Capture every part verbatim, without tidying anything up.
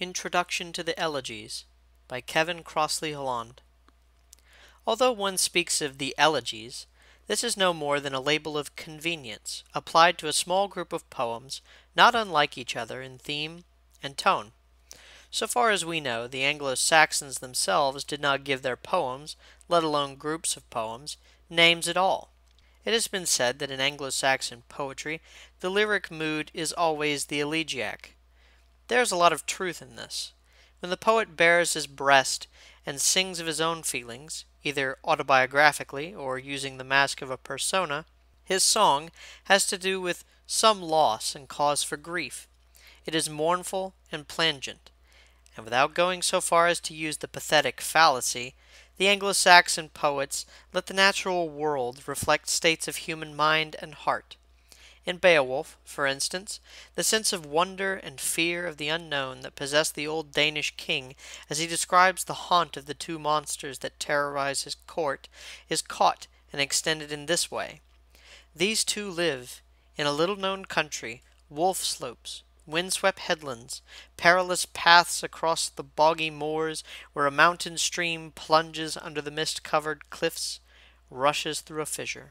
Introduction to the Elegies by Kevin Crossley-Holland. Although one speaks of the elegies, this is no more than a label of convenience applied to a small group of poems not unlike each other in theme and tone. So far as we know, the Anglo-Saxons themselves did not give their poems, let alone groups of poems, names at all. It has been said that in Anglo-Saxon poetry, the lyric mood is always the elegiac. There is a lot of truth in this. When the poet bares his breast and sings of his own feelings, either autobiographically or using the mask of a persona, his song has to do with some loss and cause for grief. It is mournful and plangent, and without going so far as to use the pathetic fallacy, the Anglo-Saxon poets let the natural world reflect states of human mind and heart. In Beowulf, for instance, the sense of wonder and fear of the unknown that possessed the old Danish king as he describes the haunt of the two monsters that terrorize his court is caught and extended in this way. These two live in a little-known country, wolf slopes, windswept headlands, perilous paths across the boggy moors where a mountain stream plunges under the mist-covered cliffs, rushes through a fissure.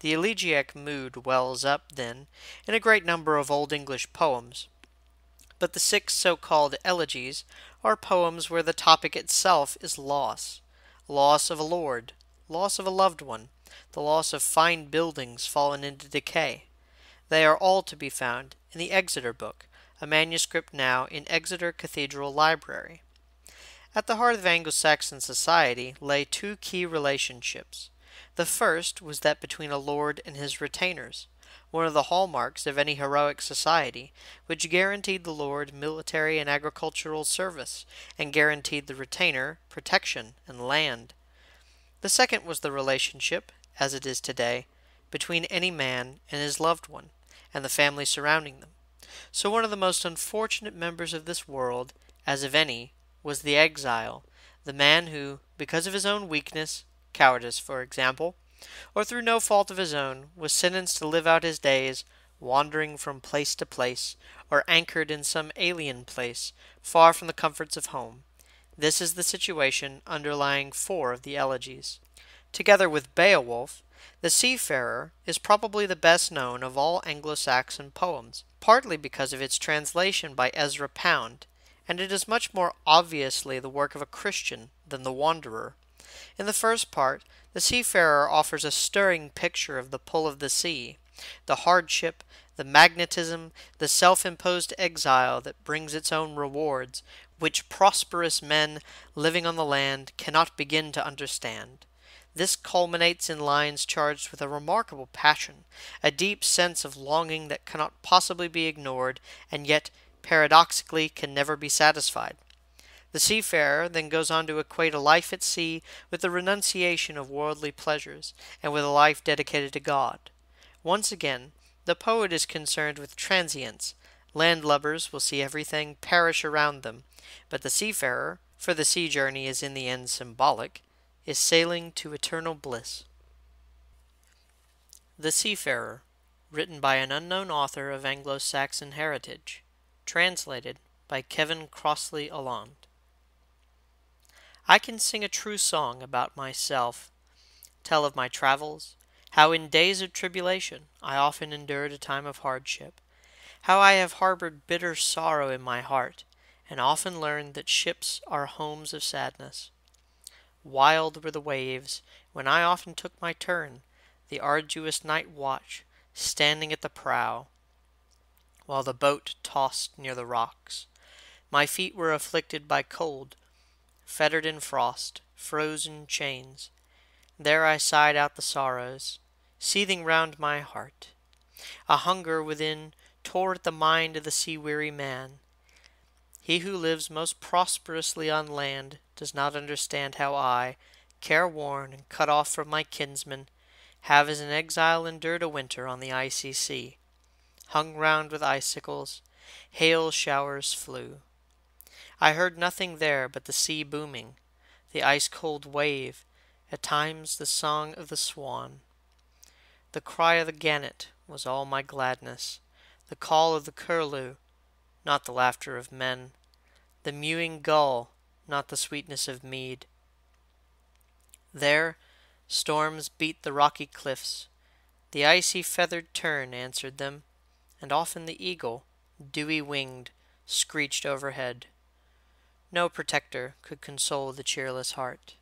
The elegiac mood wells up, then, in a great number of Old English poems. But the six so-called elegies are poems where the topic itself is loss, loss of a lord, loss of a loved one, the loss of fine buildings fallen into decay. They are all to be found in the Exeter Book, a manuscript now in Exeter Cathedral Library. At the heart of Anglo-Saxon society lay two key relationships. The first was that between a lord and his retainers, one of the hallmarks of any heroic society, which guaranteed the lord military and agricultural service, and guaranteed the retainer protection and land. The second was the relationship, as it is today, between any man and his loved one, and the family surrounding them. So one of the most unfortunate members of this world, as of any, was the exile, the man who, because of his own weakness, cowardice, for example, or through no fault of his own, was sentenced to live out his days wandering from place to place, or anchored in some alien place, far from the comforts of home. This is the situation underlying four of the elegies. Together with Beowulf, The Seafarer is probably the best known of all Anglo-Saxon poems, partly because of its translation by Ezra Pound, and it is much more obviously the work of a Christian than the Wanderer. In the first part, The Seafarer offers a stirring picture of the pull of the sea, the hardship, the magnetism, the self-imposed exile that brings its own rewards, which prosperous men living on the land cannot begin to understand. This culminates in lines charged with a remarkable passion, a deep sense of longing that cannot possibly be ignored, and yet, paradoxically, can never be satisfied. The seafarer then goes on to equate a life at sea with the renunciation of worldly pleasures, and with a life dedicated to God. Once again, the poet is concerned with transience. Landlubbers will see everything perish around them, but the seafarer, for the sea journey is in the end symbolic, is sailing to eternal bliss. The Seafarer, written by an unknown author of Anglo-Saxon heritage, translated by Kevin Crossley-Holland. I can sing a true song about myself, tell of my travels, how in days of tribulation I often endured a time of hardship, how I have harbored bitter sorrow in my heart, and often learned that ships are homes of sadness. Wild were the waves, when I often took my turn, the arduous night watch, standing at the prow, while the boat tossed near the rocks. My feet were afflicted by cold, fettered in frost, frozen chains. There I sighed out the sorrows, seething round my heart. A hunger within tore at the mind of the sea-weary man. He who lives most prosperously on land does not understand how I, careworn and cut off from my kinsmen, have as an exile endured a winter on the icy sea, hung round with icicles, hail showers flew. I heard nothing there but the sea booming, the ice-cold wave, at times the song of the swan. The cry of the gannet was all my gladness, the call of the curlew, not the laughter of men, the mewing gull, not the sweetness of mead. There storms beat the rocky cliffs, the icy feathered tern answered them, and often the eagle, dewy-winged, screeched overhead. No protector could console the cheerless heart.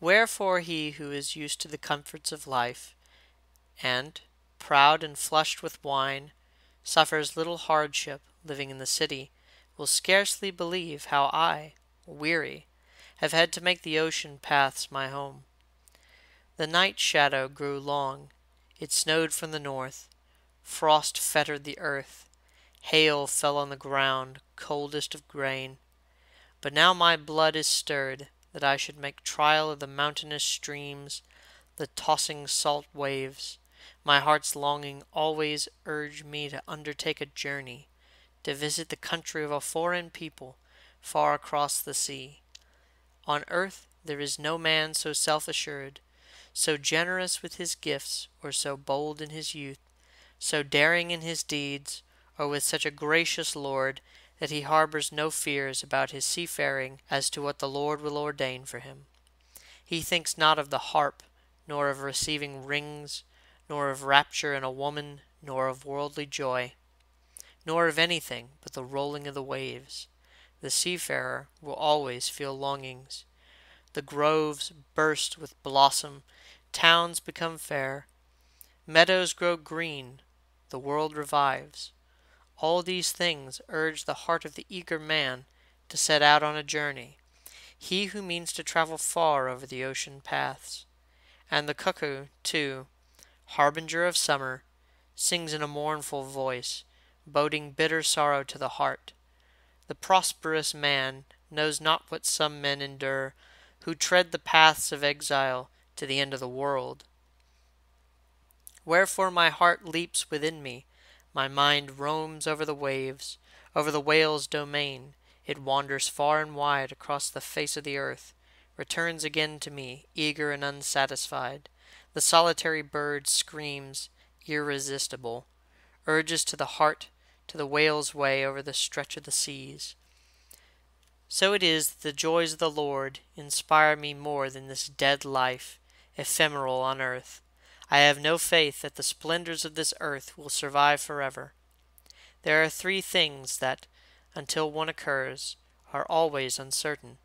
Wherefore he who is used to the comforts of life, and, proud and flushed with wine, suffers little hardship living in the city, will scarcely believe how I, weary, have had to make the ocean paths my home. The night shadow grew long, it snowed from the north, frost fettered the earth, hail fell on the ground, coldest of grain. But now my blood is stirred, that I should make trial of the mountainous streams, the tossing salt waves. My heart's longing always urged me to undertake a journey, to visit the country of a foreign people, far across the sea. On earth there is no man so self-assured, so generous with his gifts, or so bold in his youth, so daring in his deeds, or with such a gracious lord, that he harbors no fears about his seafaring as to what the Lord will ordain for him. He thinks not of the harp, nor of receiving rings, nor of rapture in a woman, nor of worldly joy, nor of anything but the rolling of the waves. The seafarer will always feel longings. The groves burst with blossom, towns become fair, meadows grow green, the world revives. All these things urge the heart of the eager man to set out on a journey, he who means to travel far over the ocean paths. And the cuckoo, too, harbinger of summer, sings in a mournful voice, boding bitter sorrow to the heart. The prosperous man knows not what some men endure, who tread the paths of exile to the end of the world. Wherefore my heart leaps within me, my mind roams over the waves, over the whale's domain. It wanders far and wide across the face of the earth, returns again to me, eager and unsatisfied. The solitary bird screams, irresistible, urges to the heart, to the whale's way over the stretch of the seas. So it is that the joys of the Lord inspire me more than this dead life, ephemeral on earth. I have no faith that the splendors of this earth will survive forever. There are three things that, until one occurs, are always uncertain.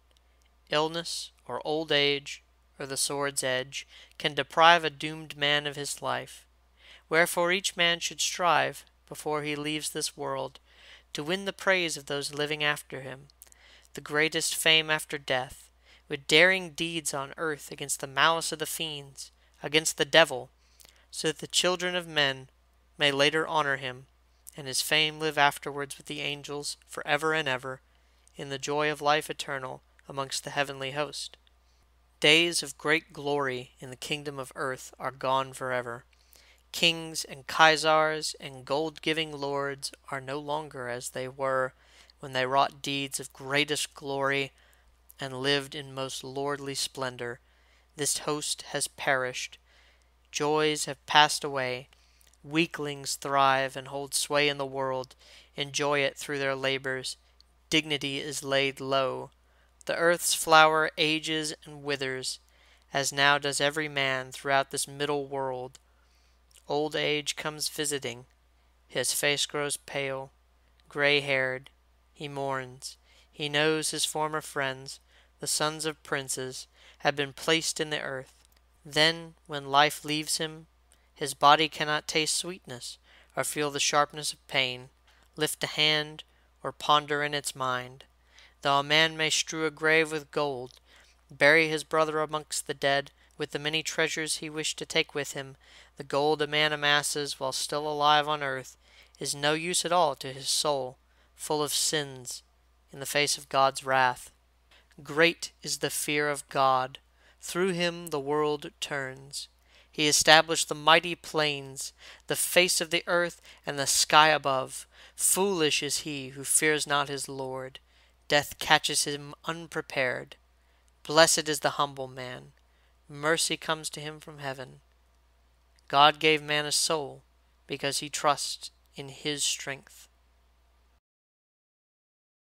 Illness, or old age, or the sword's edge, can deprive a doomed man of his life. Wherefore each man should strive, before he leaves this world, to win the praise of those living after him, the greatest fame after death, with daring deeds on earth against the malice of the fiends, against the devil, so that the children of men may later honor him, and his fame live afterwards with the angels for ever and ever, in the joy of life eternal amongst the heavenly host. Days of great glory in the kingdom of earth are gone forever. Kings and Kaisars and gold-giving lords are no longer as they were when they wrought deeds of greatest glory and lived in most lordly splendor. This host has perished. Joys have passed away. Weaklings thrive and hold sway in the world, enjoy it through their labors. Dignity is laid low. The earth's flower ages and withers, as now does every man throughout this middle world. Old age comes visiting. His face grows pale, gray-haired. He mourns. He knows his former friends, the sons of princes, have been placed in the earth. Then, when life leaves him, his body cannot taste sweetness, or feel the sharpness of pain, lift a hand, or ponder in its mind. Though a man may strew a grave with gold, bury his brother amongst the dead, with the many treasures he wished to take with him, the gold a man amasses while still alive on earth is no use at all to his soul, full of sins, in the face of God's wrath. Great is the fear of God. Through him the world turns. He established the mighty plains, the face of the earth, and the sky above. Foolish is he who fears not his Lord. Death catches him unprepared. Blessed is the humble man. Mercy comes to him from heaven. God gave man a soul because he trusts in his strength.